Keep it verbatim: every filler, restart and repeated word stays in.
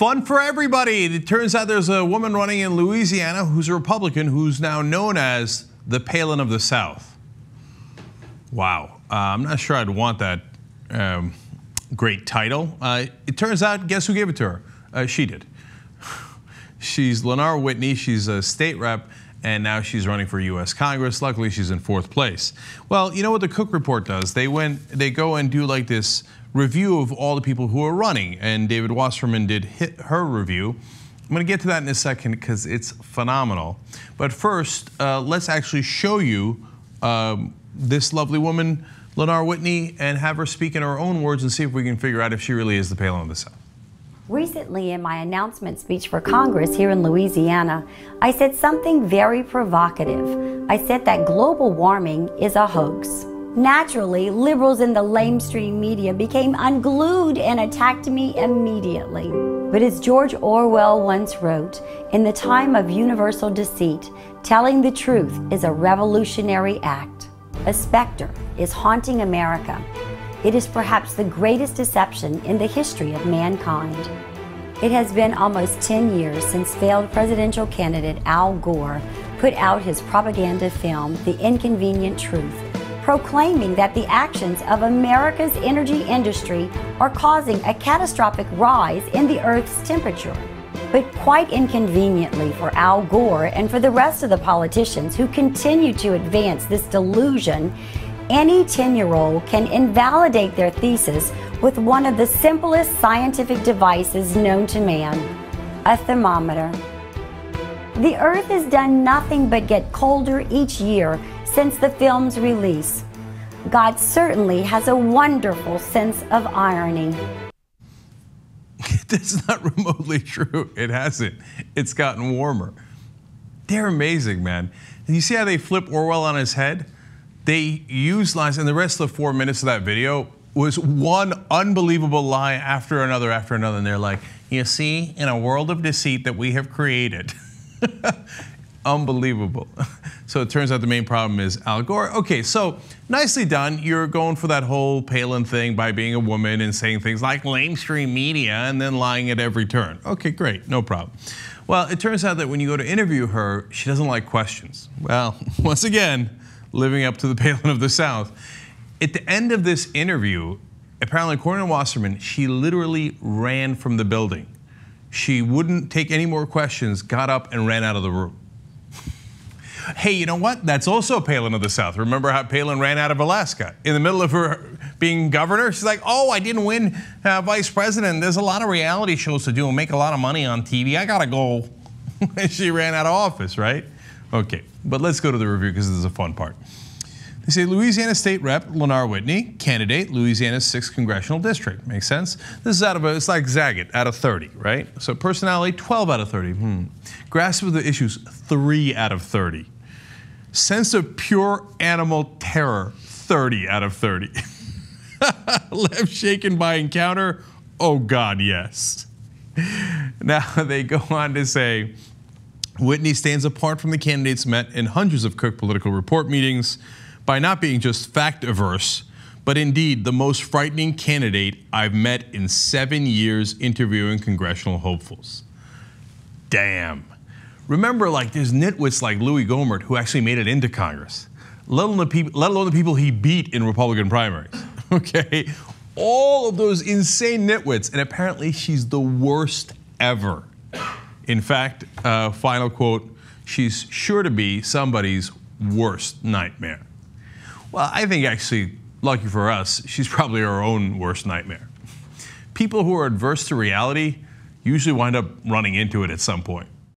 Fun for everybody. It turns out there's a woman running in Louisiana who's a Republican who's now known as the Palin of the South. Wow, uh, I'm not sure I'd want that um, great title. Uh, it turns out, guess who gave it to her? Uh, she did. She's Lenar Whitney, she's a state rep, and now she's running for U S Congress. Luckily, she's in fourth place. Well, you know what the Cook Report does? They went, they go and do like this review of all the people who are running, and David Wasserman did hit her review. I'm gonna get to that in a second because it's phenomenal. But first, uh, let's actually show you um, this lovely woman, Lenar Whitney, and have her speak in her own words and see if we can figure out if she really is the Palin of the South. Recently, in my announcement speech for Congress here in Louisiana, I said something very provocative. I said that global warming is a hoax. Naturally, liberals in the lamestream media became unglued and attacked me immediately. But as George Orwell once wrote, in the time of universal deceit, telling the truth is a revolutionary act. A specter is haunting America. It is perhaps the greatest deception in the history of mankind. It has been almost ten years since failed presidential candidate Al Gore put out his propaganda film, The Inconvenient Truth, proclaiming that the actions of America's energy industry are causing a catastrophic rise in the Earth's temperature. But quite inconveniently for Al Gore and for the rest of the politicians who continue to advance this delusion, any ten-year-old can invalidate their thesis with one of the simplest scientific devices known to man, a thermometer. The Earth has done nothing but get colder each year since the film's release. God certainly has a wonderful sense of irony. That's not remotely true. It hasn't. It's gotten warmer. They're amazing, man. You see how they flip Orwell on his head? They used lies, and the rest of the four minutes of that video was one unbelievable lie after another after another. And they're like, you see, in a world of deceit that we have created. Unbelievable. So it turns out the main problem is Al Gore. Okay, so nicely done. You're going for that whole Palin thing by being a woman and saying things like lamestream media and then lying at every turn. Okay, great, no problem. Well, it turns out that when you go to interview her, she doesn't like questions. Well, once again, living up to the Palin of the South. At the end of this interview, apparently according to Wasserman, she literally ran from the building. She wouldn't take any more questions, got up and ran out of the room. Hey, you know what? That's also Palin of the South. Remember how Palin ran out of Alaska in the middle of her being governor? She's like, oh, I didn't win uh, vice president. There's a lot of reality shows to do and make a lot of money on T V. I gotta go. She ran out of office, right? Okay, but let's go to the review because this is a fun part. They say Louisiana State Rep Lenar Whitney, candidate, Louisiana's sixth congressional district. Makes sense. This is out of a, it's like Zagat out of thirty, right? So personality twelve out of thirty. Hmm. Grasp of the issues three out of thirty. Sense of pure animal terror thirty out of thirty. Left shaken by encounter. Oh God, yes. Now they go on to say, Whitney stands apart from the candidates met in hundreds of Cook Political Report meetings by not being just fact averse, but indeed the most frightening candidate I've met in seven years interviewing congressional hopefuls. Damn. Remember, like there's nitwits like Louis Gohmert who actually made it into Congress, let alone the people, let alone the people he beat in Republican primaries, okay? All of those insane nitwits, and apparently she's the worst ever. In fact, uh, final quote, she's sure to be somebody's worst nightmare. Well, I think actually, lucky for us, she's probably our own worst nightmare. People who are adverse to reality usually wind up running into it at some point.